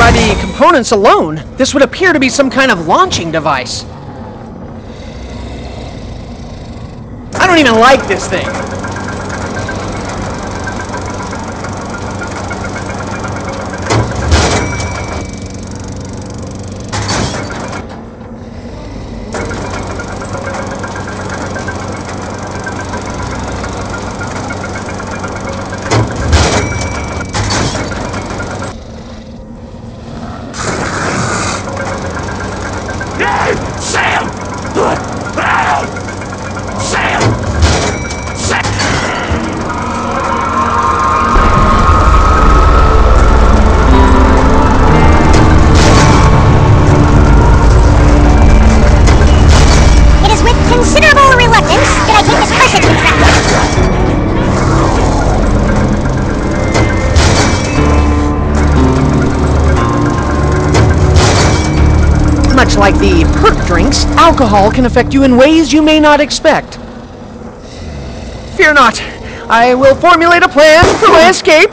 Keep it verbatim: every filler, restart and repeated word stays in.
by the components alone, this would appear to be some kind of launching device. I don't even like this thing. Much like the perk drinks, alcohol can affect you in ways you may not expect. Fear not. I will formulate a plan for my escape.